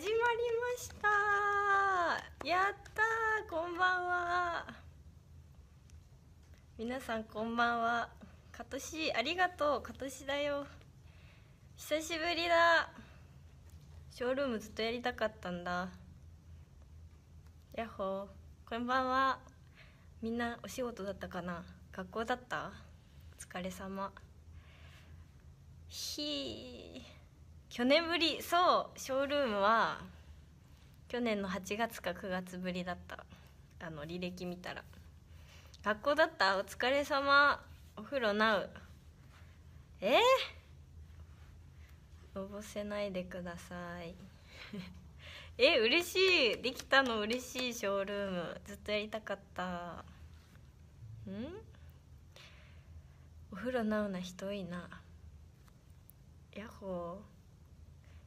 始まりました。やったー、こんばんは。皆さんこんばんは。かとし、ありがとう。かとしだよ、久しぶりだ。ショールームずっとやりたかったんだ。やっほー、こんばんは。みんなお仕事だったかな、学校だった？お疲れ様。ひー、去年ぶり。そう、ショールームは去年の8月か9月ぶりだった。履歴見たら。学校だった？お疲れ様。お風呂なう。のぼせないでください。嬉しい、できたの嬉しい。ショールームずっとやりたかった。お風呂なうな人いいな。やっほ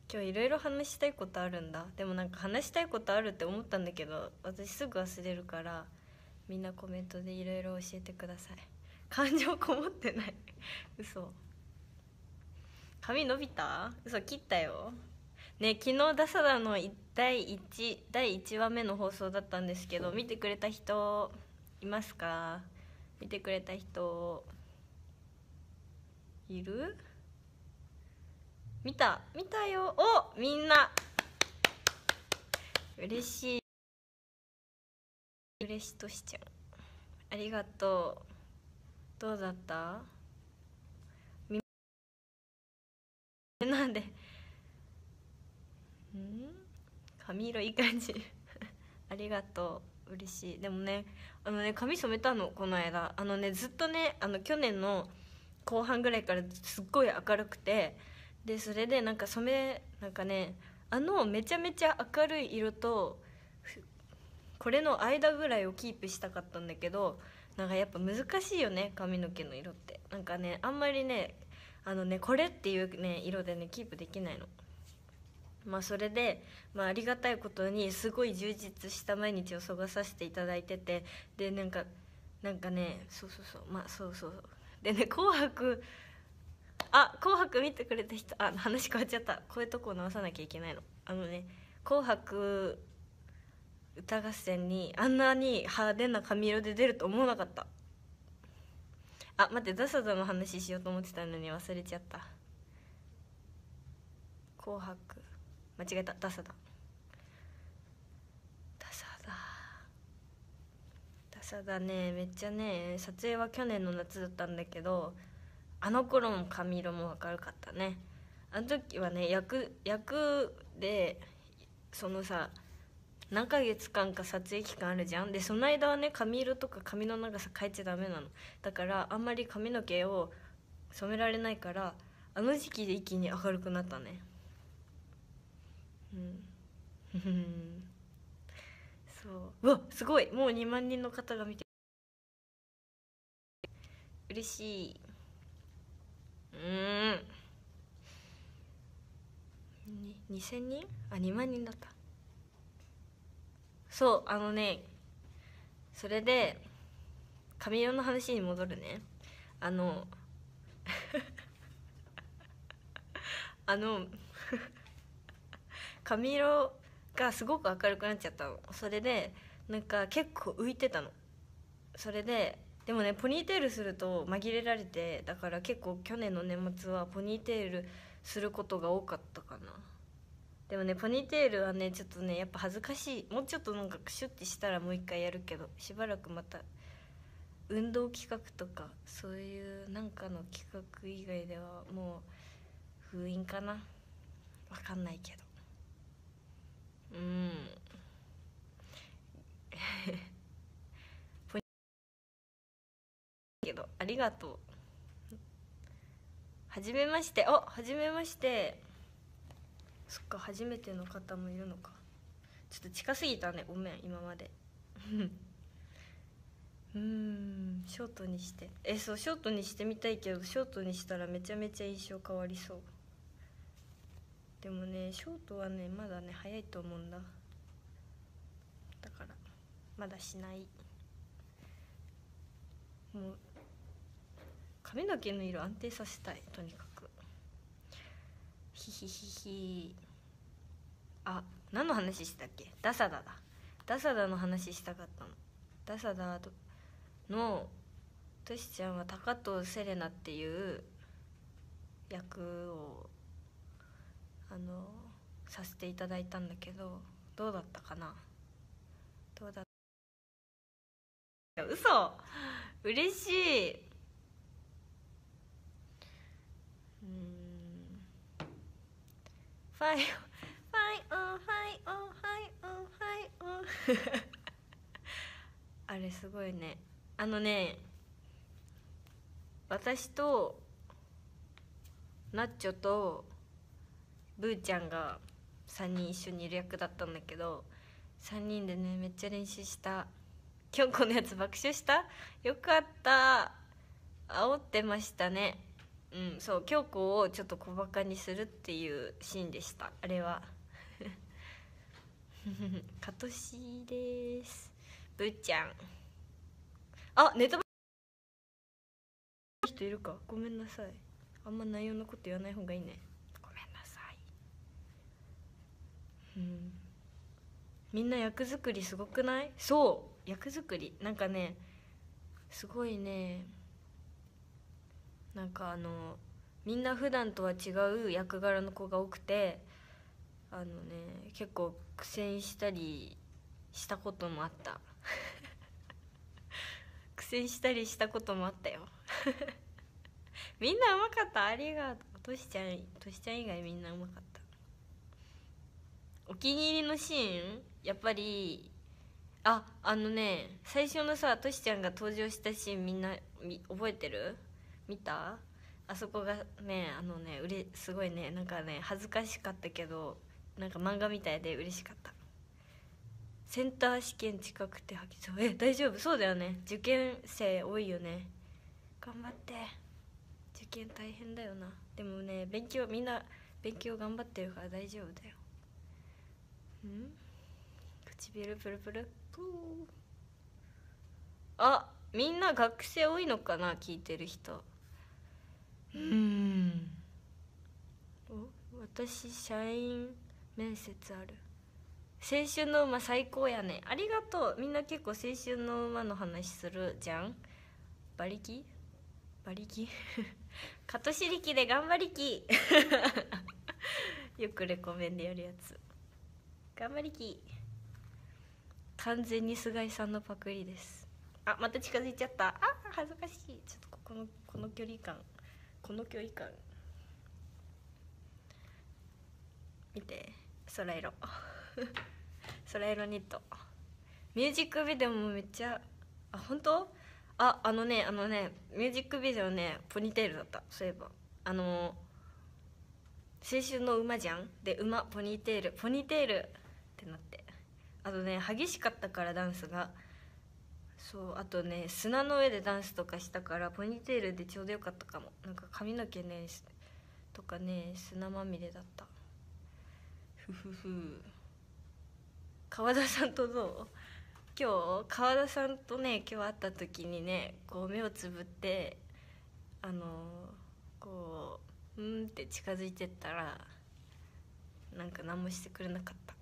ー、今日いろいろ話したいことあるんだ。でもなんか話したいことあるって思ったんだけど、私すぐ忘れるから、みんなコメントでいろいろ教えてください。感情こもってない。嘘。髪伸びた？嘘、切ったよ。ね、昨日ダサダの第1話目の放送だったんですけど、見てくれた人いますか？見てくれた人いる？見たよ。お、みんな嬉しい。嬉しとしちゃう、ありがとう。どうだった？なんで髪色いい感じ。ありがとう、嬉しい。でもね、髪染めたの、この間。ずっとね、去年の後半ぐらいからすっごい明るくて、でそれでなんかね、めちゃめちゃ明るい色とこれの間ぐらいをキープしたかったんだけど、なんかやっぱ難しいよね、髪の毛の色って。なんかね、あんまりね、これっていうね色でねキープできないの。まあそれで、ありがたいことにすごい充実した毎日を過ごさせていただいてて、でなんかね、そうでね、紅白、あ、紅白見てくれた人、あ、話変わっちゃった。こういうとこ直さなきゃいけないの。紅白歌合戦にあんなに派手な髪色で出ると思わなかった。あ、待って、ダサダの話しようと思ってたのに忘れちゃった。紅白間違えた。ダサダね、めっちゃね、撮影は去年の夏だったんだけど、あの頃も髪色も明るかったね。あの時はね、役でそのさ、何ヶ月間か撮影期間あるじゃん。でその間はね、髪色とか髪の長さ変えちゃダメなの。だからあんまり髪の毛を染められないから、あの時期で一気に明るくなったね。そう。うわ、すごい、もう2万人の方が見て、嬉しい。2000人？あ、2万人だった。そう、それで髪色の話に戻るね。髪色がすごく明るくなっちゃったの。それでなんか結構浮いてたの。それででもね、ポニーテールすると紛れられて、だから結構去年の年末はポニーテールすることが多かったかな。でもね、ポニーテールはね、ちょっとね、やっぱ恥ずかしい。もうちょっとなんかシュッてしたらもう一回やるけど、しばらくまた運動企画とかそういうなんかの企画以外ではもう封印かな、わかんないけど。ありがとう。はじめまして。お、はじめまして。そっか、初めての方もいるのか。ちょっと近すぎたね、ごめん、今まで。ショートにして。そう、ショートにしてみたいけど、ショートにしたらめちゃめちゃ印象変わりそう。でもね、ショートはね、まだね、早いと思うんだ。だから、まだしない。もう髪の毛の色安定させたい、とにかく。ひひひひ。あ、何の話したっけ。ダサダだ。ダサダの話したかったの。ダサダのトシちゃんは高藤セレナっていう役をさせていただいたんだけど、どうだったかな。どうだった。嘘、嬉しい。ファイオファイオファイオファイオファイオあれすごいね。私とナッチョとブーちゃんが3人一緒にいる役だったんだけど、3人でねめっちゃ練習した。今日このやつ爆笑した。よかった。煽ってましたね。うん、そう、京子をちょっと小バカにするっていうシーンでした、あれは。カトシーです。ぶーちゃん、あ、ネタバレ人いるか、ごめんなさい。あんま内容のこと言わない方がいいね。ごめんなさい。うん、みんな役作りすごくない？そう、役作りなんかねすごいね。なんかみんな普段とは違う役柄の子が多くて、結構苦戦したりしたこともあった苦戦したりしたこともあったよみんなうまかった。ありがとう。としちゃん以外みんなうまかった。お気に入りのシーン、やっぱり最初のさ、としちゃんが登場したシーンみんな覚えてる？見た？あそこがね、すごいね、なんかね恥ずかしかったけど、なんか漫画みたいで嬉しかった。センター試験近くて吐きそう。大丈夫そうだよね。受験生多いよね。頑張って。受験大変だよな。でもね、みんな勉強頑張ってるから大丈夫だよ。ん？唇プルプルプー。あ、みんな学生多いのかな、聞いてる人。お、私社員面接ある。青春の馬最高やね。ありがとう。みんな結構青春の馬の話するじゃん。馬力馬力カトシ力で頑張りきよくレコメンでやるやつ。頑張りき。完全に菅井さんのパクリです。あ、また近づいちゃった。あ、恥ずかしい。ちょっとこの距離感、見て、空色空色ニット。ミュージックビデオもめっちゃ、あ、本当？あ、ミュージックビデオね、ポニーテールだった。そういえば青春の馬じゃん。で、馬、ポニーテール、ポニーテールってなって、激しかったからダンスが。そう、あとね砂の上でダンスとかしたからポニーテールでちょうどよかったかも。なんか髪の毛ねとかね砂まみれだった。ふふふ。川田さんとどう？今日川田さんとね今日会った時にね、こう目をつぶってこううんって近づいてったら、なんか何もしてくれなかった。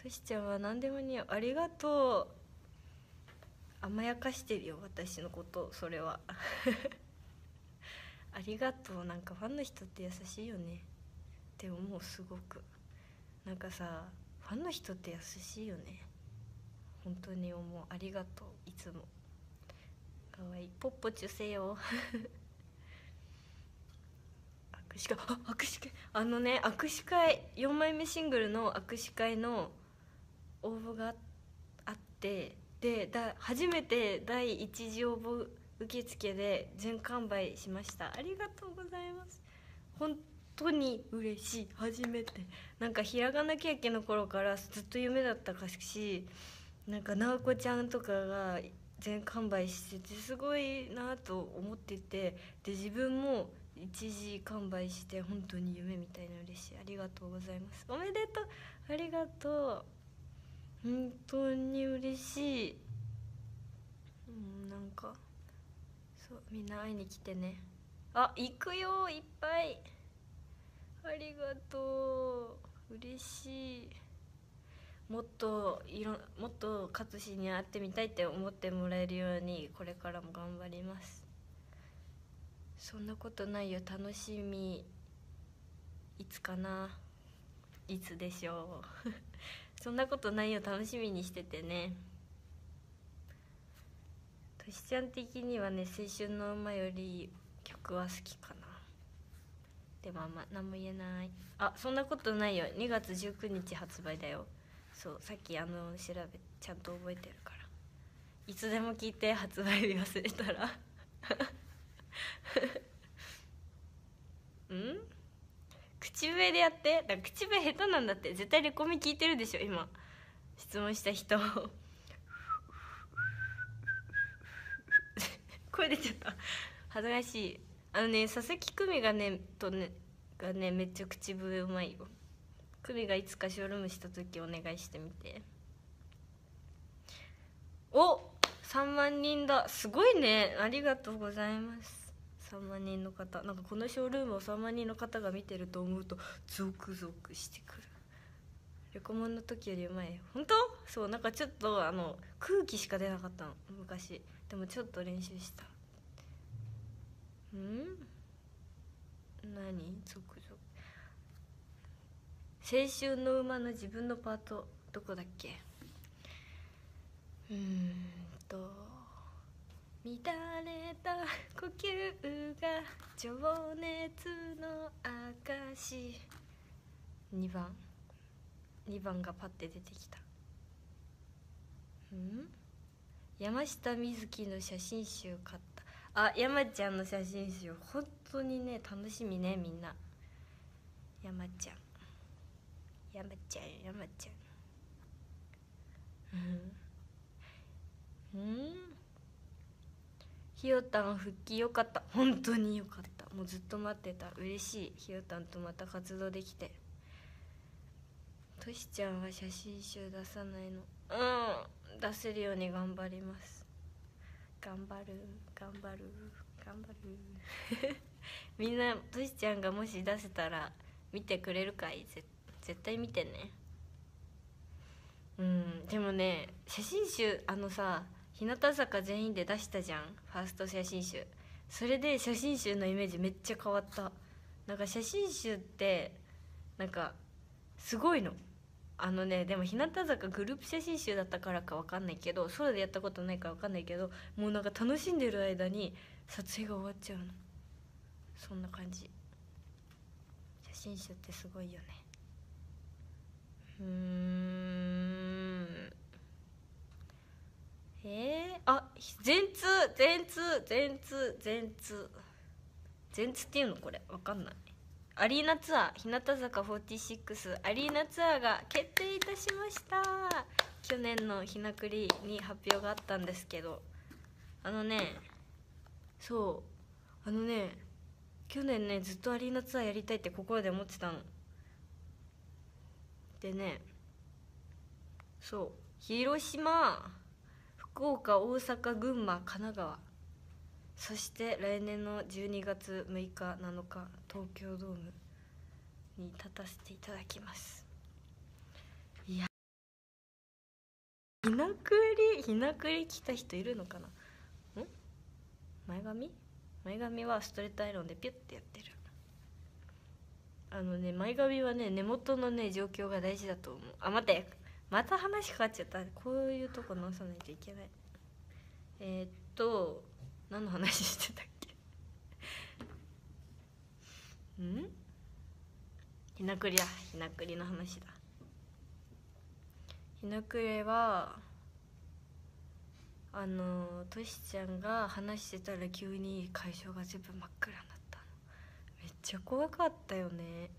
トシちゃんは何でも似合う。ありがとう。甘やかしてるよ、私のこと。それはありがとう。なんかファンの人って優しいよね。でももうすごくなんかさ、ファンの人って優しいよね。本当に思う。ありがとう、いつも。かわいい。ポッポチュせよ握手会、握手会、握手会、4枚目シングルの握手会の応募があって、で初めて第1次応募受付で全完売しました。ありがとうございます。本当に嬉しい。初めてなんかひらがなケーキの頃からずっと夢だったかし、なんか直子ちゃんとかが全完売しててすごいなと思ってて、で自分も一時完売して、本当に夢みたいな。嬉しい。ありがとうございます。おめでとう。ありがとう。本当に嬉しい。なんかそう、みんな会いに来てね。あ、行くよいっぱい。ありがとう、嬉しい。もっと勝志に会ってみたいって思ってもらえるようにこれからも頑張ります。そんなことないよ、楽しみ。いつかな、いつでしょうそんなことないよ、楽しみにしててね。としちゃん的にはね、青春の馬より曲は好きかな。でもあんま何も言えない。あ、そんなことないよ、2月19日発売だよ。そう、さっき調べちゃんと覚えてるから。いつでも聞いて、発売日忘れたらうん口笛でやって。だから口笛下手なんだって。絶対レコミ聞いてるでしょ今質問した人声出ちゃった、恥ずかしい。ね、佐々木久美がねめっちゃ口笛うまいよ。久美がいつかショールームした時お願いしてみて。お、3万人だ、すごいね、ありがとうございます。3万人の方、なんかこのショールームを3万人の方が見てると思うとゾクゾクしてくる。レコモンの時よりうまい。本当？そう、なんかちょっと空気しか出なかったの昔。でもちょっと練習した。ん？何？ゾクゾク。青春の馬の自分のパートどこだっけ。乱れた呼吸が情熱の証。2番がパッて出てきた。山下美月の写真集買った。あ、山ちゃんの写真集、本当にね楽しみね、みんな。山ちゃんひよたん復帰よかった、本当によかった。もうずっと待ってた、嬉しい。ひよたんとまた活動できて。としちゃんは写真集出さないの。出せるように頑張ります。頑張るみんな、としちゃんがもし出せたら見てくれるかい。絶対見てね。でもね、写真集日向坂全員で出したじゃん、ファースト写真集。それで写真集のイメージめっちゃ変わった。なんか写真集ってなんかすごいの。でも日向坂グループ写真集だったからかわかんないけど、ソロでやったことないからわかんないけど、もうなんか楽しんでる間に撮影が終わっちゃうの。そんな感じ。写真集ってすごいよね。あ、全通っていうのこれ、わかんない。アリーナツアー、日向坂46アリーナツアーが決定いたしました。去年のひなくりに発表があったんですけど、去年ねずっとアリーナツアーやりたいって心で思ってたのでね、そう広島、福岡、大阪、群馬、神奈川、そして来年の12月6日7日東京ドームに立たせていただきます。いや、ひなくり来た人いるのかな。前髪はストレートアイロンでピュッてやってる。前髪はね、根元のね状況が大事だと思う。あ、待って、また話変わっちゃった。こういうとこ直さないといけない。何の話してたっけひなくりだ、ひなくりの話だ。ひなくりはとしちゃんが話してたら急に会場が全部真っ暗になったの。めっちゃ怖かったよね。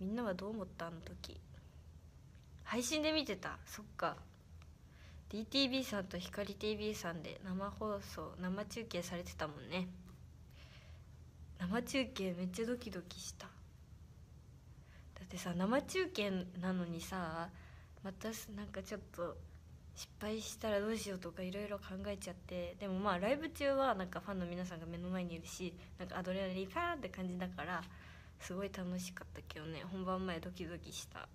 みんなはどう思った？あの時配信で見てた。そっか、 DTV さんと光 TV さんで生中継されてたもんね。生中継めっちゃドキドキした。だってさ、生中継なのにさ、またなんかちょっと失敗したらどうしようとかいろいろ考えちゃって。でもまあライブ中はなんかファンの皆さんが目の前にいるし、なんかアドレナリンファーって感じだから、すごい楽しかったけどね。本番前ドキドキした。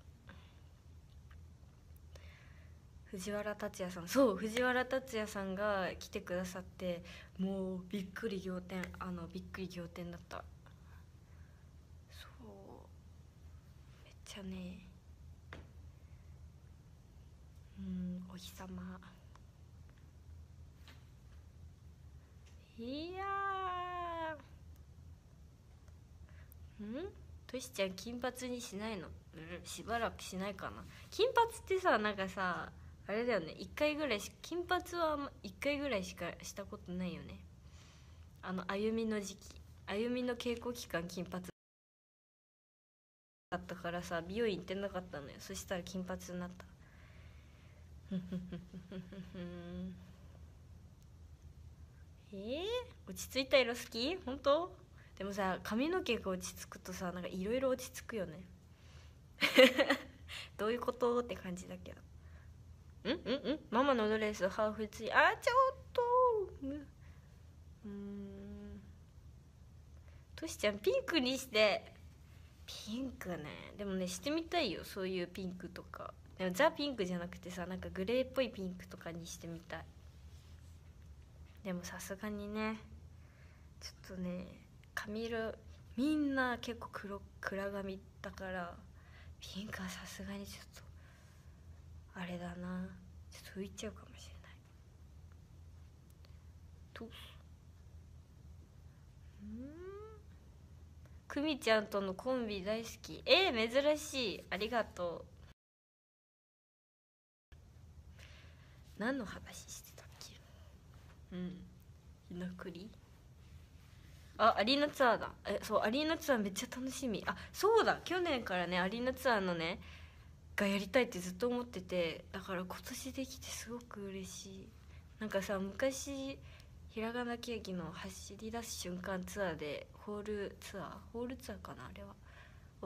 藤原竜也さん、そう藤原竜也さんが来てくださって、もうびっくり仰天、びっくり仰天だった。そうめっちゃね、お日様、いやー、トシちゃん金髪にしないの？しばらくしないかな。金髪ってさ、なんかさあれだよね、1回ぐらいし、金髪は1回ぐらいしかしたことないよね。あゆみの時期、あゆみの稽古期間金髪だったからさ、美容院行ってなかったのよ。そしたら金髪になった。落ち着いた色好き？本当？でもさ、髪の毛が落ち着くとさ、なんかいろいろ落ち着くよね。どういうことって感じだけど。ママのドレスハーフツイ、あーちょっと、トシちゃんピンクにして、ピンクね、でもねしてみたいよ、そういうピンクとか。でもザ・ピンクじゃなくてさ、なんかグレーっぽいピンクとかにしてみたい。でもさすがにね、ちょっとね髪色みんな結構暗髪だから、ピンクはさすがにちょっとあれだな、ちょっと浮いちゃうかもしれないと。久美ちゃんとのコンビ大好き。珍しい、ありがとう。何の話してたっけ？ひなくり、アリーナツアーだ。そう、アリーナツアーめっちゃ楽しみ。そうだ、去年からねアリーナツアーのねがやりたいってずっと思ってて、だから今年できてすごく嬉しい。なんかさ、昔ひらがなケーキの走り出す瞬間ツアーでホールツアーかな、あれは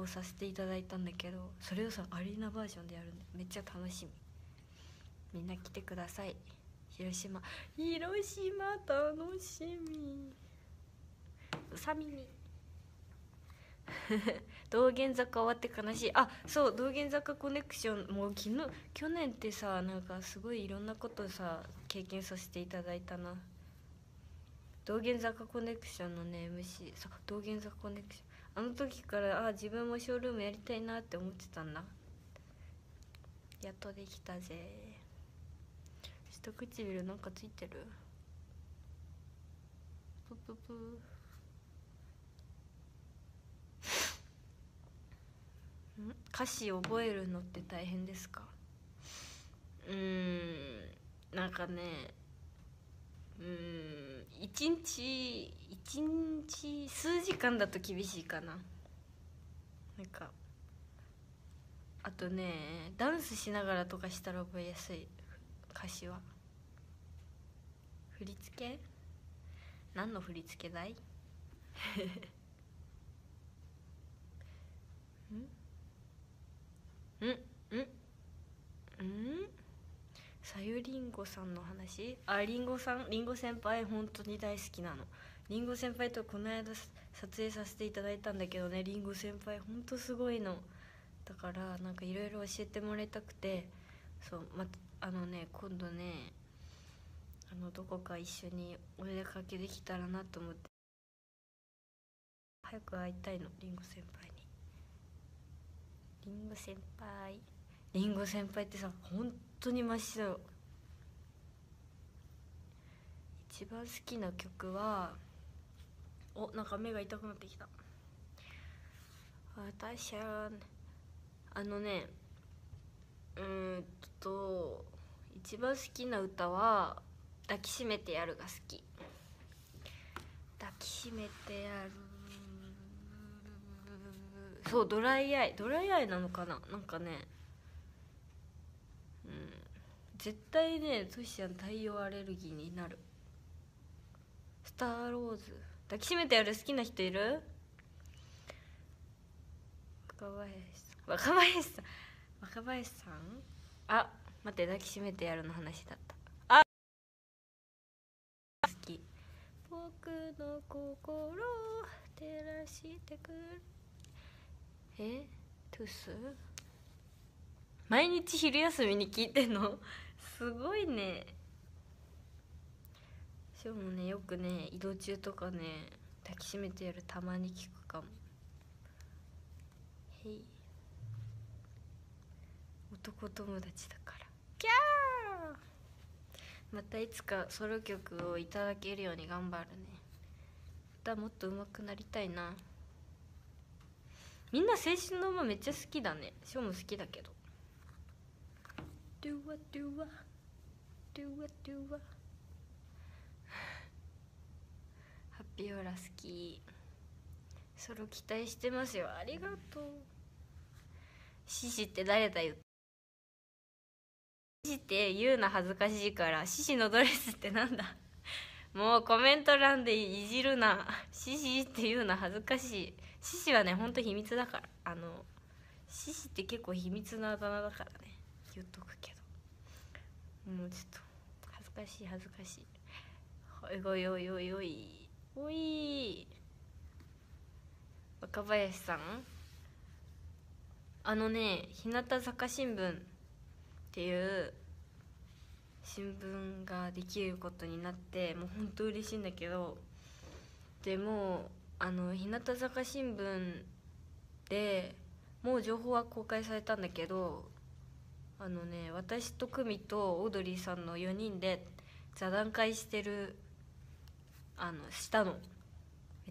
をさせていただいたんだけど、それをさアリーナバージョンでやるんでめっちゃ楽しみ。みんな来てください。広島楽しみ。うさ耳道玄坂終わって悲しい。そう、道玄坂コネクション、もう去年ってさ、なんかすごいいろんなことさ経験させていただいたな。道玄坂コネクションのね MC、 そう道玄坂コネクション、あの時から自分もショールームやりたいなって思ってたんだ。やっとできたぜ。下唇なんかついてる、プププー。歌詞覚えるのって大変ですか？なんかね、一日数時間だと厳しいかな。なんかあとね、ダンスしながらとかしたら覚えやすい。歌詞は振り付け？何の振り付けだい？さゆりんごさんの話。りんごさん、りんご先輩本当に大好きなの。りんご先輩とこの間撮影させていただいたんだけどね、りんご先輩本当すごいの。だからなんかいろいろ教えてもらいたくて、そう、今度ねどこか一緒にお出かけできたらなと思って、早く会いたいの、りんご先輩に。りんご先輩ってさ本当にマシだよ。一番好きな曲は、なんか目が痛くなってきた。私は一番好きな歌は「抱きしめてやる」が好き。抱きしめてやる。そう、ドライアイなのかな、なんかね、絶対ねトシちゃん太陽アレルギーになる。スターローズ、抱きしめてやる好きな人いる？若林さん、待って、抱きしめてやるの話だった。好き。僕の心を照らしてくる。トゥース毎日昼休みに聞いてんのすごいね。しかもね、よくね移動中とかね抱きしめてやる、たまに聞くかも。へい、男友達だからキャー。またいつかソロ曲をいただけるように頑張るね。またもっと上手くなりたいな。みんな青春の馬めっちゃ好きだね。ショーも好きだけど。ドゥワドゥワドゥワドゥワハッピーオーラ好き。ソロ期待してますよ。ありがとう。シシって誰だよ。シシって言うな、恥ずかしいから。シシのドレスってなんだ。もうコメント欄でいじるな。シシって言うな、恥ずかしい。シシはねほんと秘密だから。シシって結構秘密なあだ名だからね、言っとくけど。もうちょっと恥ずかしい、恥ずかしい。おいおいおいおいおい、若林さん、日向坂新聞っていう新聞ができることになって、もう本当嬉しいんだけど、でも日向坂新聞でもう情報は公開されたんだけど、私と久美とオードリーさんの4人で座談会してるしたの。め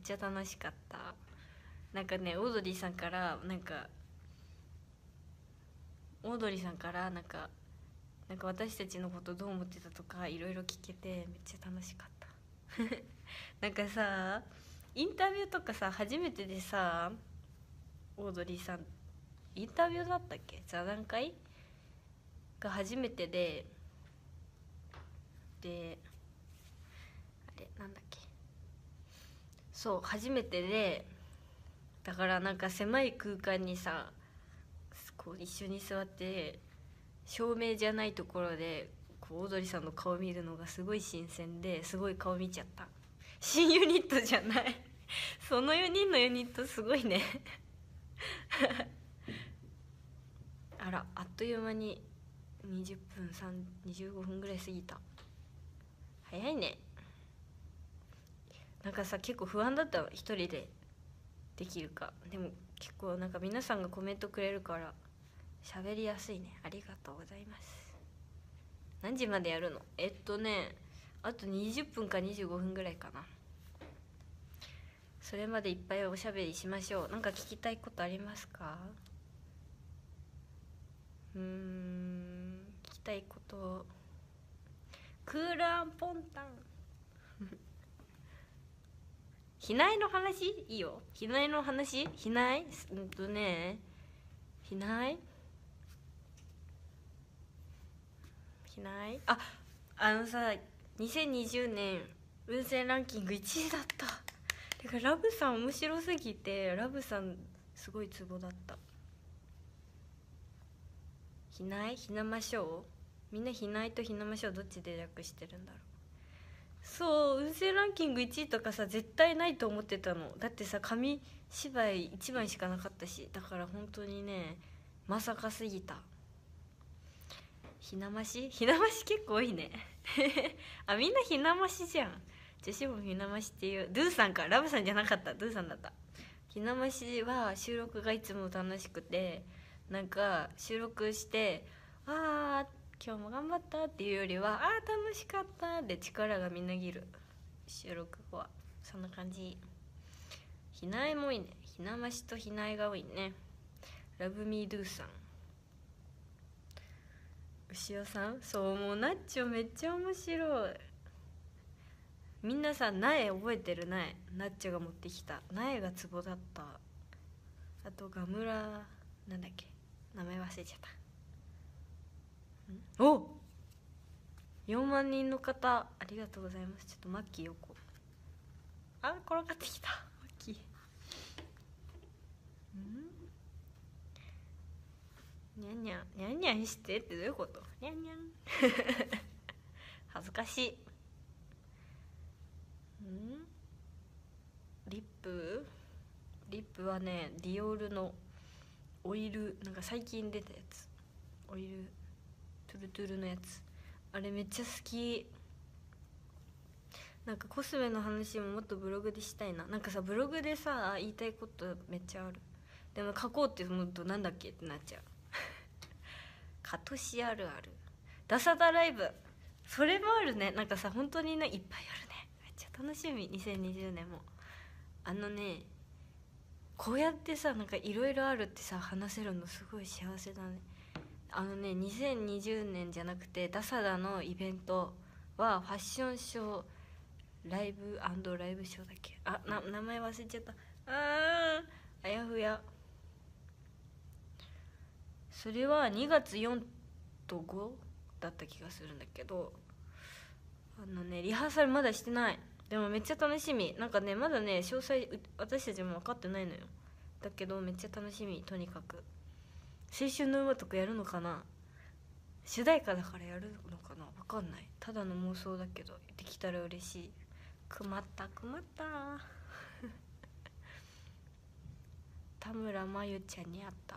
っちゃ楽しかった。なんかね、オードリーさんからなんか私たちのことどう思ってたとかいろいろ聞けてめっちゃ楽しかったなんかさ、インタビューとかさ、初めてでさ、オードリーさんインタビューだったっけ、座談会が初めてで、あれなんだっけ、そう初めてで、だからなんか狭い空間にさ、こう一緒に座って照明じゃないところでこうオードリーさんの顔見るのがすごい新鮮で、すごい顔見ちゃった。新ユニットじゃないその4人のユニットすごいねあら、あっという間に20分25分ぐらい過ぎた。早いね。なんかさ、結構不安だったの、一人でできるか。でも結構なんか皆さんがコメントくれるから喋りやすいね。ありがとうございます。何時までやるの？あと20分か25分ぐらいかな。それまでいっぱいおしゃべりしましょう。なんか聞きたいことありますか？聞きたいこと、クーランポンタン比内の話いいよ。比内の話、比内比内比内、あ、さ2020年運勢ランキング1位だった。てかラブさん面白すぎて、ラブさんすごいツボだった。比内、ひなましょう、みんな比内とひなましょうどっちで略してるんだろう。そう運勢ランキング1位とかさ絶対ないと思ってたの。だってさ紙芝居1枚しかなかったし、だから本当にねまさかすぎた。ひなまし、ひなまし結構多いねあ、みんなひなましじゃん。女子もひなましっていう。ドゥさんか、ラブさんじゃなかった、ドゥさんだった。ひなましは収録がいつも楽しくて、なんか収録して「ああ今日も頑張った」っていうよりは「ああ楽しかった」で力がみなぎる。収録後はそんな感じ。ひなえも多いね。ひなましとひなえが多いね。ラブミードゥさん、牛尾さん、そうもうナッチョめっちゃ面白い。みんなさ苗覚えてる、苗ナッチョが持ってきた苗がツボだった。あとガムラなんだっけ、名前忘れちゃった。おっ、4万人の方ありがとうございます。ちょっとマッキー横、あっ転がってきたマッキーにゃんにゃんにゃんにゃんしてってどういうこと？にゃんにゃん恥ずかしい。リップはねディオールのオイルなんか最近出たやつ、オイルトゥルトゥルのやつ、あれめっちゃ好き。なんかコスメの話ももっとブログでしたいな。なんかさ、ブログでさ言いたいことめっちゃある。でも書こうって思うとなんだっけってなっちゃうカトシあるある、ダサダライブ、それもあるね。なんかさ本当にね、いっぱいあるね。めっちゃ楽しみ。2020年もあのね、こうやってさなんかいろいろあるってさ話せるのすごい幸せだね。あのね、2020年じゃなくてダサダのイベントはファッションショー、ライブ&ライブショーだっけ、あな名前忘れちゃった、あやふや。それは2月4と5だった気がするんだけど、あのねリハーサルまだしてない。でもめっちゃ楽しみ。なんかねまだね詳細私たちも分かってないのよ。だけどめっちゃ楽しみ。とにかく青春の馬とかやるのかな、主題歌だからやるのかな、分かんない、ただの妄想だけどできたら嬉しい。くまった田村真由ちゃんに会って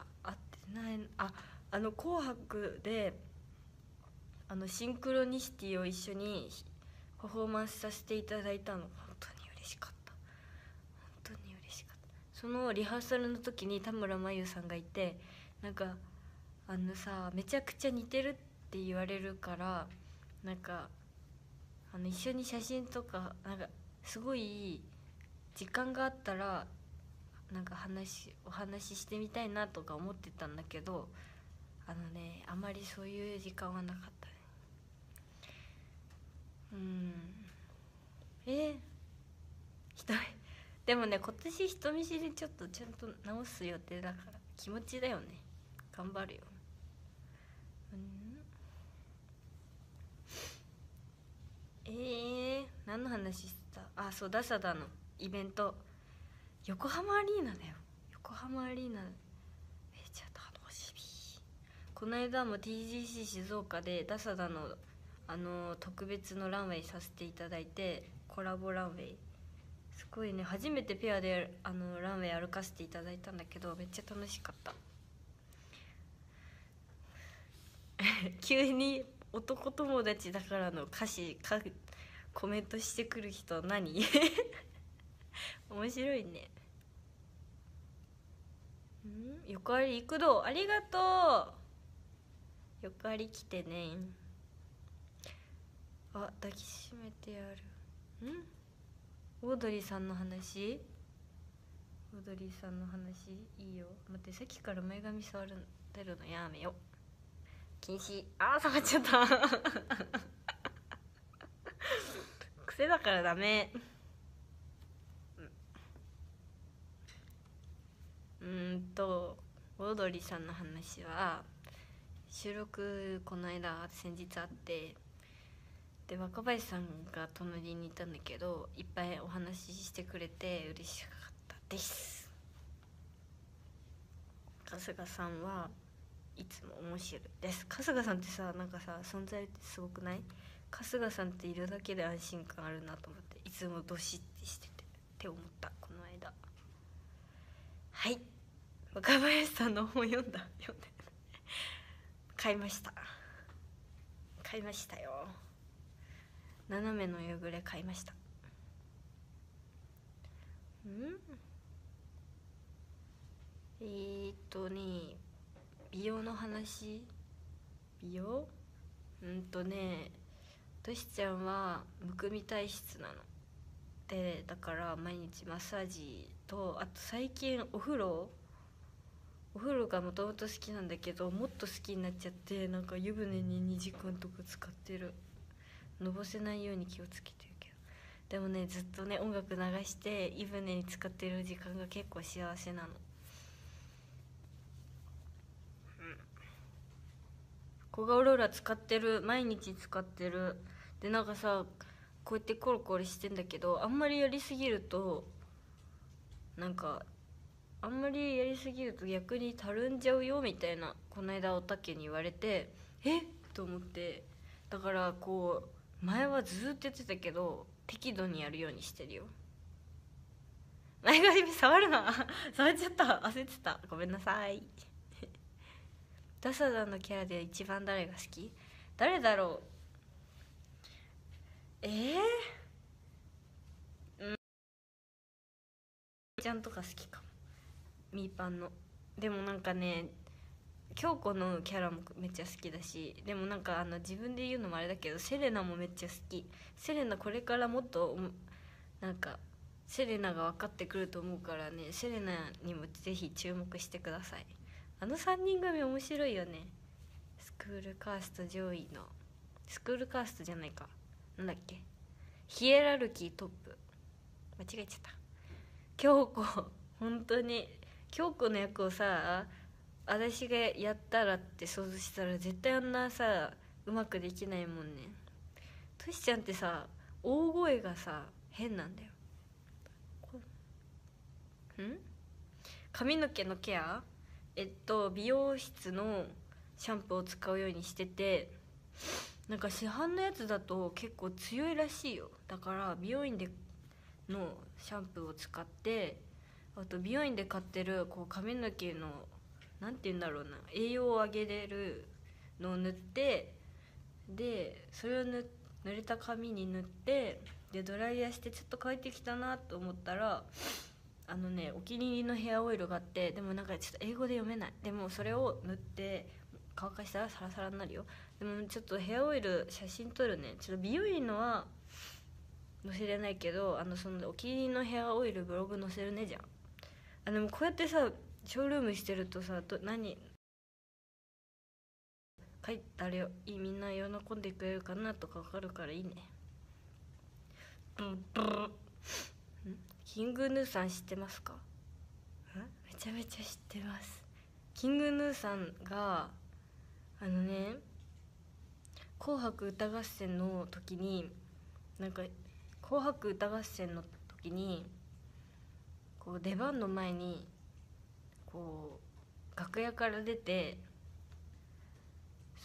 ない。あの紅白であのシンクロニシティを一緒にパフォーマンスさせていただいたの、本当に嬉しかった。そのリハーサルの時に田村真由さんがいて、なんかあのさめちゃくちゃ似てるって言われるから、なんかあの一緒に写真とか、なんかすごい時間があったらなんかお話ししてみたいなとか思ってたんだけど、あのねあまりそういう時間はなかったね。ひどい。でもね今年人見知りちょっとちゃんと直す予定だから、気持ちだよね、頑張るよ。何の話してた？あ、そうダサダのイベント、横浜アリーナだよ。横浜アリーナめっちゃ楽しみ。この間も TGC 静岡でダサダの特別のランウェイさせていただいて、コラボランウェイすごいね、初めてペアでランウェイ歩かせていただいたんだけどめっちゃ楽しかった急に男友達だからの歌詞コメントしてくる人何面白いね。よくあり行くどう、ありがとう。よくあり来てね。あ、抱きしめてやる。オードリーさんの話？オードリーさんの話いいよ。待って、さっきから前髪触るのやめよ。禁止。あー、触っちゃった癖だからダメ。オードリーさんの話は収録この間先日あって、で若林さんが隣にいたんだけどいっぱいお話ししてくれて嬉しかったです。春日さんはいつも面白いです。春日さんってさ、なんかさ存在ってすごくない？春日さんっているだけで安心感あるなと思って、いつもどしってしててって思ったこの間。はい、若林さんの本読んだ買いましたよ。斜めの夕暮れ買いました。美容の話、トシちゃんはむくみ体質なので、だから毎日マッサージと、あと最近お風呂がもともと好きなんだけどもっと好きになっちゃって、なんか湯船に2時間とか使ってる。のぼせないように気をつけてるけど、でもねずっとね音楽流して湯船に使ってる時間が結構幸せなの。コガオローラ使ってる、毎日使ってる。でなんかさこうやってコロコロしてんだけど、あんまりやりすぎると逆にたるんじゃうよみたいな、この間おたけに言われてえっと思って、だからこう前はずっとやってたけど適度にやるようにしてるよ。前髪触るな触っちゃった、焦ってた、ごめんなさい。ダサダのキャラで一番誰が好き？誰だろう？ちゃんとか好きかも、ミーパンの。でもなんかね、京子のキャラもめっちゃ好きだし、でもなんか自分で言うのもあれだけど、セレナもめっちゃ好き。セレナこれからもっとなんかセレナが分かってくると思うからね、セレナにもぜひ注目してください。あの3人組面白いよね。スクールカースト上位の、スクールカーストじゃないか、なんだっけ、ヒエラルキートップ、間違えちゃった。京子、本当に京子の役をさ、私がやったらって想像したら絶対あんなさうまくできないもんね。としちゃんってさ、大声がさ変なんだよ。髪の毛のケア、美容室のシャンプーを使うようにしてて、なんか市販のやつだと結構強いらしいよ。だから美容院でのシャンプーを使って、あと美容院で買ってるこう髪の毛のなんて言うんだろうな、栄養をあげれるのを塗って、でそれを濡れた髪に塗って、でドライヤーしてちょっと乾いてきたなと思ったら、お気に入りのヘアオイルがあって、でもなんかちょっと英語で読めない、でもそれを塗って乾かしたらサラサラになるよ。でもちょっとヘアオイル写真撮るね。ちょっと美容院のは載せれないけど、そのお気に入りのヘアオイルブログ載せるね。じゃん。でもこうやってさショールームしてるとさ、何書いたらみんな喜んでくれるかなとか分かるからいいね。キングヌーさん知ってますか？めちゃめちゃ知ってます。キングヌーさんが「紅白歌合戦」の時になんか「紅白歌合戦」の時にこう出番の前にこう楽屋から出て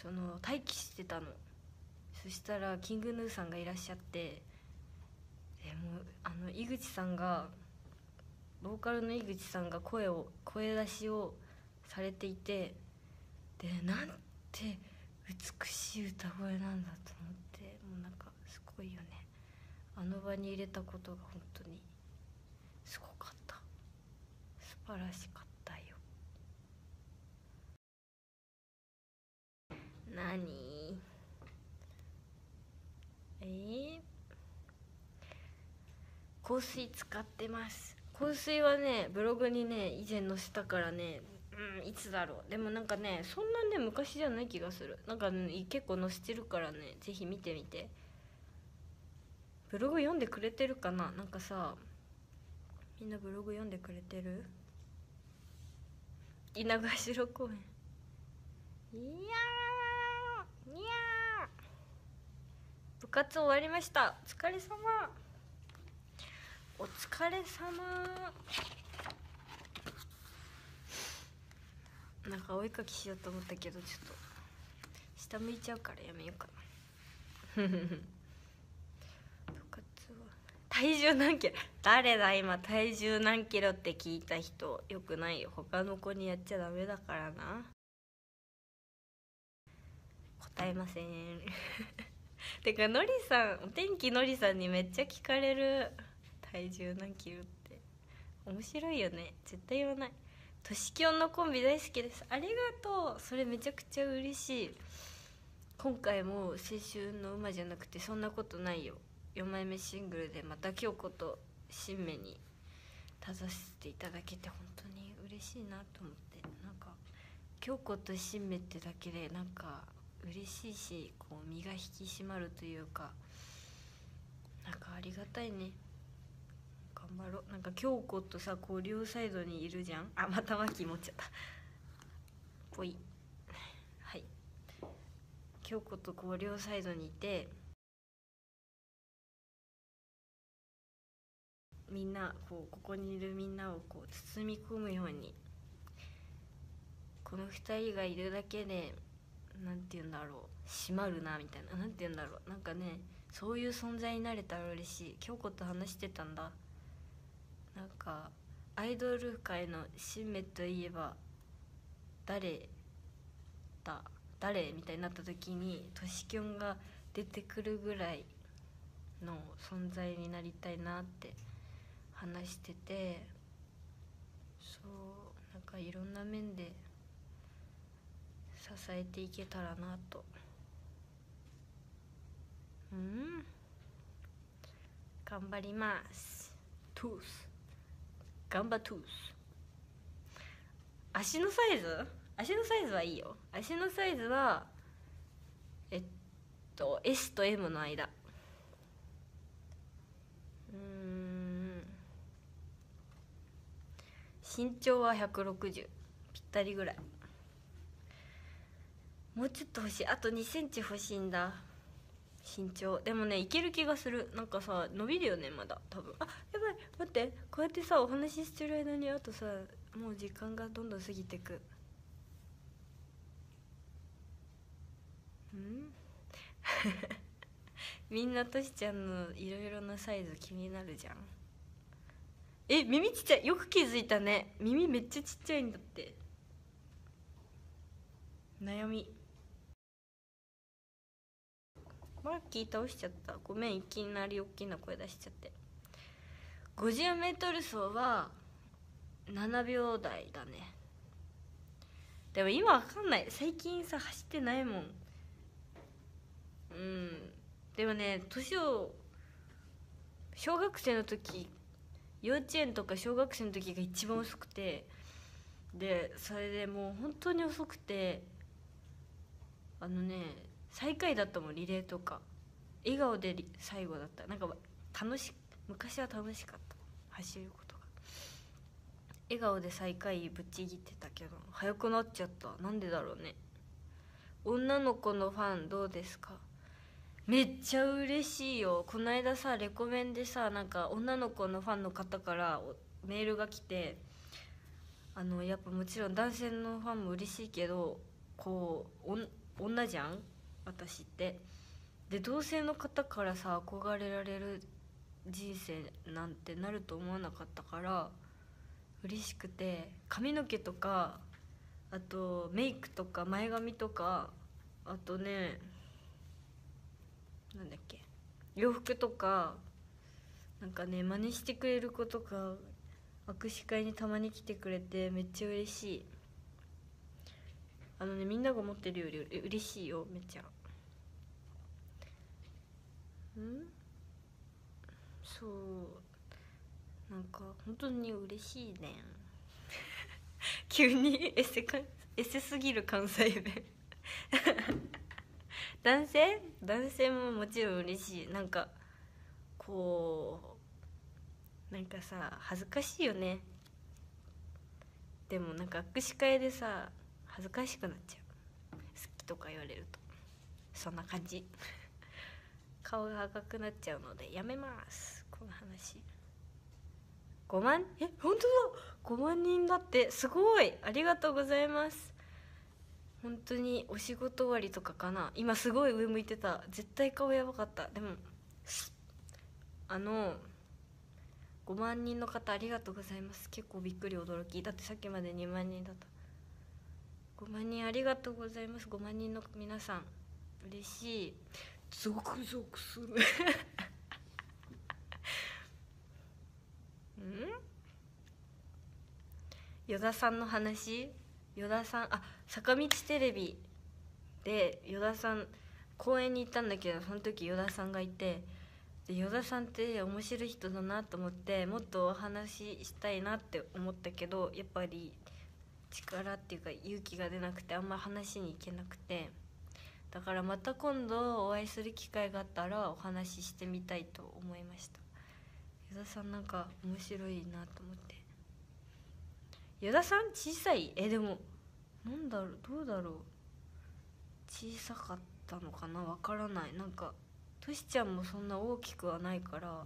その待機してたの。そしたらキングヌーさんがいらっしゃって、もう井口さんが、ボーカルの井口さんが声出しをされていて、でなんて美しい歌声なんだと思って、もうなんかすごいよね。あの場に入れたことが本当にすごかった。素晴らしかったよ。何？香水使ってます。香水はねブログにね以前載せたからね、いつだろう。でもなんかねそんなね昔じゃない気がする。なんか、ね、結構載せてるからね、ぜひ見てみて。ブログ読んでくれてるかな。なんかさ、みんなブログ読んでくれてる？稲ヶ城公園、いやーいやー、部活終わりました。お疲れ様。お疲れ様。なんかお絵かきしようと思ったけどちょっと下向いちゃうからやめようかな。体重何キロ？誰だ今体重何キロって聞いた人、よくないよ。他の子にやっちゃダメだからな。答えません。てかのりさん、お天気のりさんにめっちゃ聞かれる。体重何キロって面白いよね。絶対言わない。としきょんのコンビ大好きです。ありがとう。それめちゃくちゃ嬉しい。今回も青春の馬じゃなくてそんなことないよ4枚目シングルでまた京子と新芽に立たせていただけて本当に嬉しいなと思って、なんか京子と新芽ってだけでなんか嬉しいし、こう身が引き締まるというか、なんかありがたいね。なんか京子とさこう両サイドにいるじゃん。あ、また脇持っちゃった。ぽい。はい、京子とこう両サイドにいて、みんなこうここにいるみんなをこう包み込むように、この2人がいるだけでなんて言うんだろう、締まるなみたいな、なんて言うんだろう、なんかねそういう存在になれたら嬉しい。京子と話してたんだ。なんかアイドル界の新芽といえば誰った誰みたいになった時にトシキョンが出てくるぐらいの存在になりたいなって話してて、そうなんかいろんな面で支えていけたらなと。うん、頑張ります。トゥース、頑張トゥース。足のサイズ？足のサイズはいいよ。足のサイズはS と M の間。身長は160ぴったりぐらい。もうちょっと欲しい、あと2センチ欲しいんだ身長。でもね、いける気がする。なんかさ、伸びるよねまだ多分。あ、やばい、待って、こうやってさお話ししてる間にあとさ、もう時間がどんどん過ぎてく。んみんなとしちゃんのいろいろなサイズ気になるじゃん。え、耳ちっちゃい、よく気づいたね。耳めっちゃちっちゃいんだって。悩み。マーキー倒しちゃった、ごめん。いきなり大きな声出しちゃって。 50m 走は7秒台だね。でも今わかんない、最近さ走ってないもん。うん、でもね、年を小学生の時、幼稚園とか小学生の時が一番遅くて、でそれでもう本当に遅くて、あのね最下位だったもんリレーとか。笑顔で最後だった。なんか昔は楽しかった、走ることが。笑顔で最下位ぶっちぎってたけど、速くなっちゃった。なんでだろうね。女の子のファンどうですか？めっちゃ嬉しいよ。こないださレコメンでさ、なんか女の子のファンの方からメールが来て、やっぱもちろん男性のファンも嬉しいけど、こう女じゃん私って。で同性の方からさ憧れられる人生なんてなると思わなかったから嬉しくて、髪の毛とか、あとメイクとか前髪とか、あとねなんだっけ、洋服とか、なんかね真似してくれる子とか、握手会にたまに来てくれてめっちゃ嬉しい。みんなが思ってるより嬉しいよ、めっちゃ。うん、そう、なんか本当に嬉しいねん急にエセすぎる関西弁男性ももちろん嬉しい。なんかこうなんかさ恥ずかしいよね。でもなんか握手会でさ恥ずかしくなっちゃう、好きとか言われると。そんな感じ顔が赤くなっちゃうのでやめます、この話。5万、え、本当だ、5万人だって、すごい、ありがとうございます。本当にお仕事終わりとかかな。今すごい上向いてた、絶対顔やばかった。でも5万人の方ありがとうございます。結構びっくり驚きだって、さっきまで2万人だった。5万人ありがとうございます。5万人の皆さん嬉しい。ゾクゾクする依田さんの話。依田さん、あ、坂道テレビで依田さん公演に行ったんだけど、その時依田さんがいて、で依田さんって面白い人だなと思って、もっとお話ししたいなって思ったけど、やっぱり力っていうか勇気が出なくて、あんま話に行けなくて、だからまた今度お会いする機会があったらお話ししてみたいと思いました。依田さんなんか面白いなと思って。依田さん小さい、でもなんだろう、どうだろう、小さかったのかな、わからない。なんかとしちゃんもそんな大きくはないから、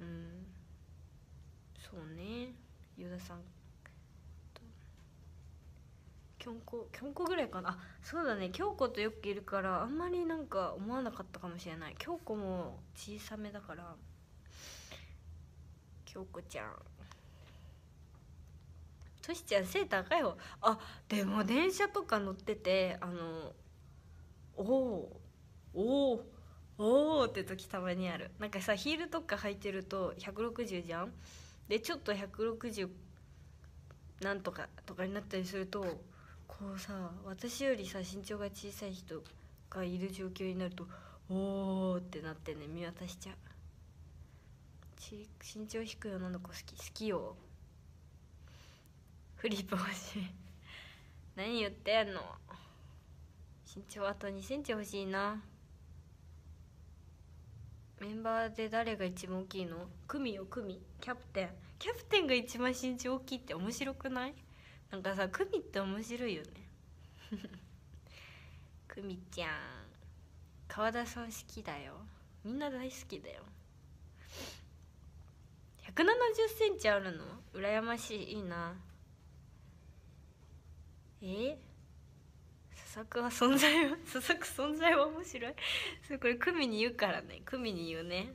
うん、そうね。依田さん京子ぐらいかな。あ、そうだね、京子とよくいるからあんまりなんか思わなかったかもしれない。京子も小さめだから、京子ちゃんトシちゃん背高い方。あ、でも電車とか乗ってて、おーおーおーって時たまにある。なんかさ、ヒールとか履いてると160じゃん。でちょっと160なんとかとかになったりすると、こうさ、私よりさ身長が小さい人がいる状況になるとおーってなってね、見渡しちゃう。身長低い女の子好き。好きよ。フリップ欲しい。何言ってんの。身長あと2センチ欲しいな。メンバーで誰が一番大きいの？クミよ、クミ。キャプテン。キャプテンが一番身長大きいって面白くない？なんかさ、クミって面白いよね。クミちゃん。川田さん好きだよ。みんな大好きだよ。170センチあるの？羨ましい、いいな。佐々木は存在は、佐々木存在は面白い。それこれ組に言うからね、組に言うね。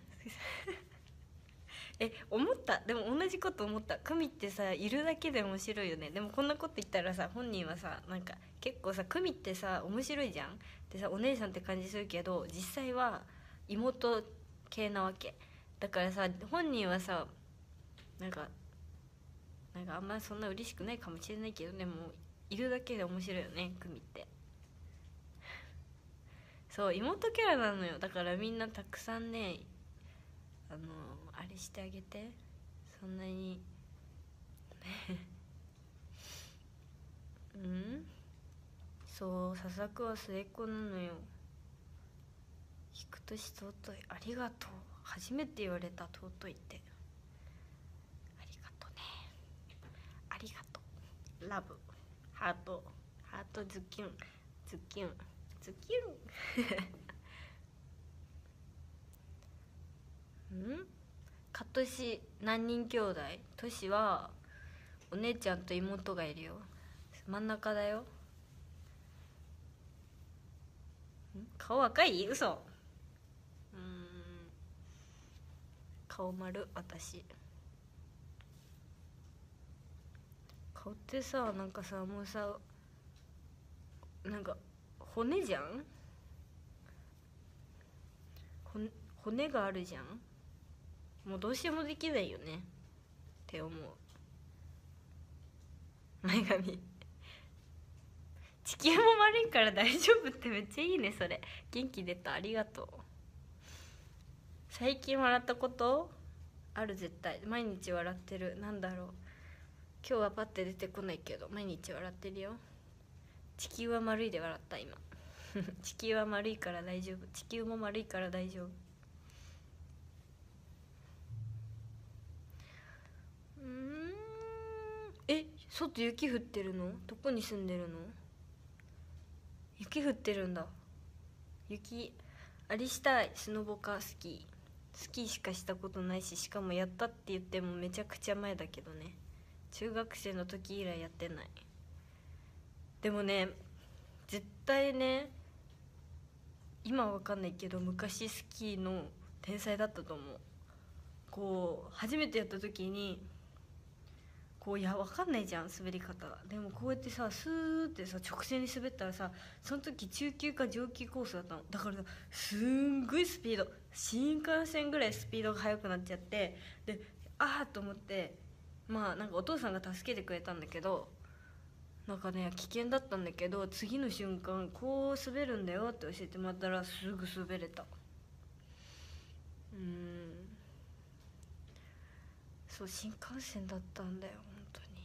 思った。でも同じこと思った。組ってさ、いるだけで面白いよね。でもこんなこと言ったらさ、本人はさ、なんか結構さ、組ってさ面白いじゃん。でさ、お姉さんって感じするけど、実際は妹系なわけ。だからさ、本人はさ、なんかあんまそんな嬉しくないかもしれないけど、でもいるだけで面白いよね、組って。そう、妹キャラなのよ。だからみんなたくさんね、あれしてあげて。そんなにうん、そう、佐々木は末っ子なのよ。引く年尊い、ありがとう。初めて言われた、尊いって。ありがとうね、ありがとう。ラブハート、ハートズキュンズキュンズキュン。うん、かとし何人兄弟？としはお姉ちゃんと妹がいるよ。真ん中だよ。顔若い？嘘。顔丸、私。顔ってさ、なんかさ、もうさ、なんか骨じゃん。骨があるじゃん。もうどうしようもできないよねって思う。前髪地球も丸いから大丈夫ってめっちゃいいね。それ元気出た、ありがとう。最近笑ったことある？絶対毎日笑ってる。なんだろう、今日はパッて出てこないけど、毎日笑ってるよ。地球は丸いで笑った今。地球は丸いから大丈夫。地球も丸いから大丈夫。うん、外雪降ってるの？どこに住んでるの？雪降ってるんだ。雪ありしたい。スノボかスキー。スキーしかしたことないし、しかもやったって言ってもめちゃくちゃ前だけどね。中学生の時以来やってない。でもね、絶対ね、今は分かんないけど、昔スキーの天才だったと思う。こう初めてやった時にこう、いや分かんないじゃん滑り方。でもこうやってさ、スーってさ直線に滑ったらさ、その時中級か上級コースだったの。だからさ、すんごいスピード、新幹線ぐらいスピードが速くなっちゃって、でああと思って、まあなんかお父さんが助けてくれたんだけど、なんかね危険だったんだけど、次の瞬間こう滑るんだよって教えてもらったら、すぐ滑れた。そう、新幹線だったんだよ。本当に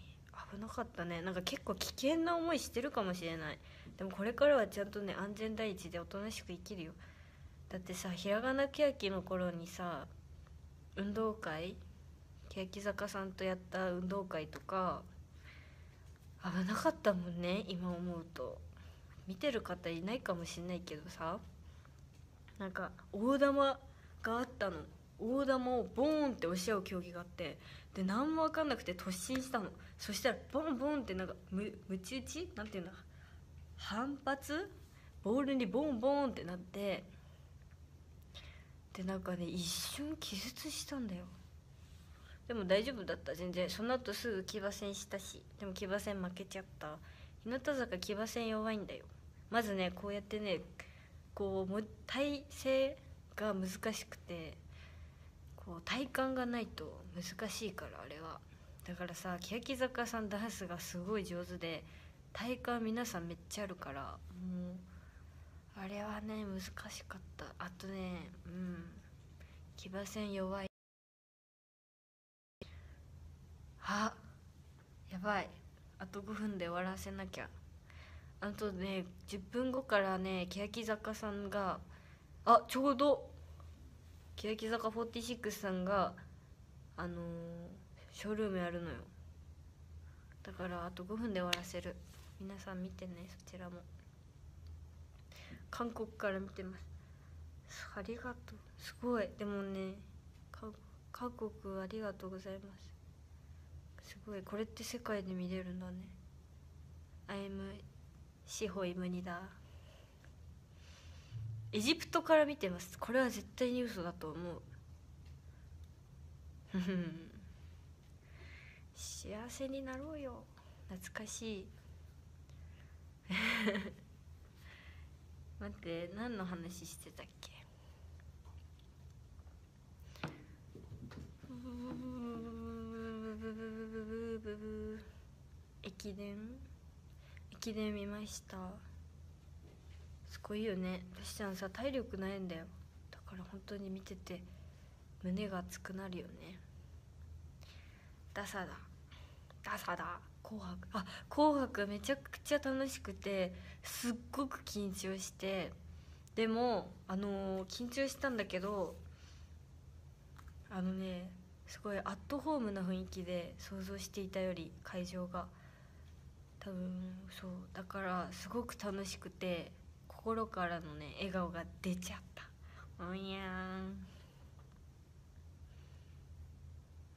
危なかったね。なんか結構危険な思いしてるかもしれない。でもこれからはちゃんとね、安全第一でおとなしく生きるよ。だってさ、ひらがなけやきの頃にさ、運動会、欅坂さんとやった運動会とか危なかったもんね。今思うと見てる方いないかもしれないけどさ、なんか大玉があったの。大玉をボーンって押し合う競技があって、で何も分かんなくて突進したの。そしたらボンボンって、なんかむち打ちなんていうんだ、反発、ボールにボンボンってなって、でなんかね一瞬気絶したんだよ。でも大丈夫だった、全然。その後すぐ騎馬戦したし、でも騎馬戦負けちゃった。日向坂騎馬戦弱いんだよ。まずね、こうやってね、こう体勢が難しくて、こう体幹がないと難しいから、あれは。だからさ、欅坂さんダンスがすごい上手で、体幹皆さんめっちゃあるから、もうあれはね難しかった。あとね、うん、騎馬戦弱い。あ、やばい、あと5分で終わらせなきゃ。あとね、10分後からね、欅坂さんが、あ、ちょうど欅坂46さんがショールームやるのよ。だからあと5分で終わらせる。皆さん見てね、そちらも。韓国から見てます、ありがとう。すごい。でもね、韓国ありがとうございます。すごい、これって世界で見れるんだね。 I'm シホイムニだ。エジプトから見てます。これは絶対に嘘だと思う。幸せになろうよ、懐かしい。待って、何の話してたっけ。駅伝見ました。すごいよね、私ちゃんさ体力ないんだよ。だから本当に見てて胸が熱くなるよね。ダサだ紅白、あ、紅白めちゃくちゃ楽しくて、すっごく緊張して、でも緊張したんだけど、すごいアットホームな雰囲気で、想像していたより会場が多分そうだから、すごく楽しくて、心からのね笑顔が出ちゃった。おんやん。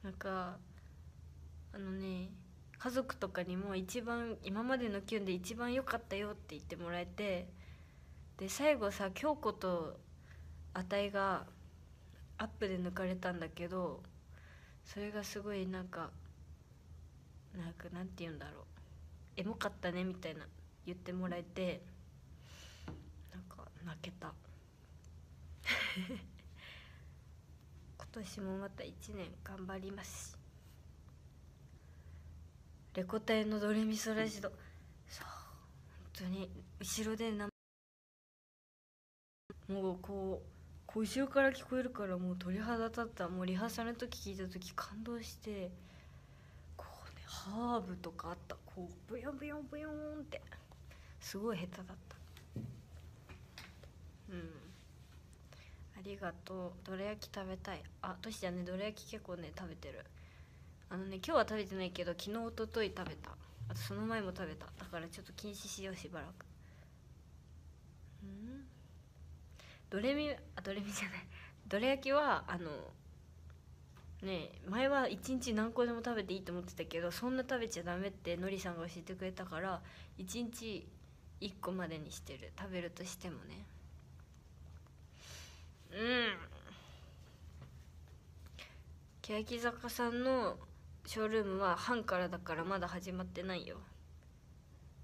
なんか家族とかにも一番今までのキュンで一番良かったよって言ってもらえて、で最後さ、京子とあたいがアップで抜かれたんだけど、それがすごいなんかなんて言うんだろう、エモかったねみたいな言ってもらえて、なんか泣けた。今年もまた1年頑張ります。レコ大のドレミソラシド、そう本当に後ろでもうこう後ろから聞こえるから、もう鳥肌立った。もうリハーサルの時聞いた時感動して、こうねハーブとかあった、こうブヨンブヨンブヨンって、すごい下手だった。うん、ありがとう。どら焼き食べたい。あ、トシちゃんね、どら焼き結構ね食べてる。今日は食べてないけど、昨日一昨日食べた。あとその前も食べた。だからちょっと禁止しよう、しばらく。うん。ドレミじゃない。どら焼きはね、前は一日何個でも食べていいと思ってたけど、そんな食べちゃダメってのりさんが教えてくれたから、一日1個までにしてる。食べるとしてもね。うん。欅坂さんのショールームは半からだから、まだ始まってないよ。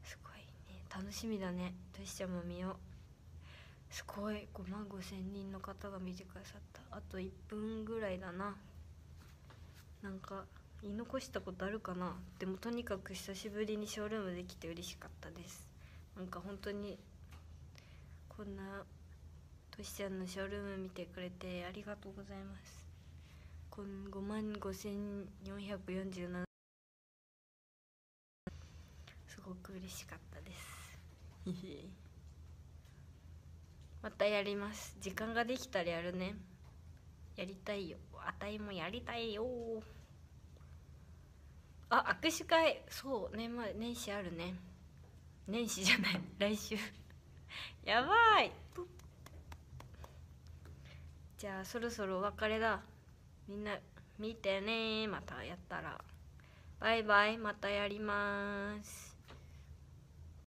すごいね、楽しみだね。トシちゃんも見よう。すごい、5万5,000人の方が見てくださった。あと1分ぐらいだな。なんか言い残したことあるかな。でもとにかく久しぶりにショールームできて嬉しかったです。なんか本当にこんなトシちゃんのショールーム見てくれてありがとうございます。5万5,447、すごく嬉しかったです。またやります。時間ができたらやるね。やりたいよ、あたいもやりたいよ。あ、握手会、そうね、まあ、年始あるね。年始じゃない、来週。やばい。じゃあそろそろお別れだ。みんな見てねー、またやったら。バイバイ、またやります。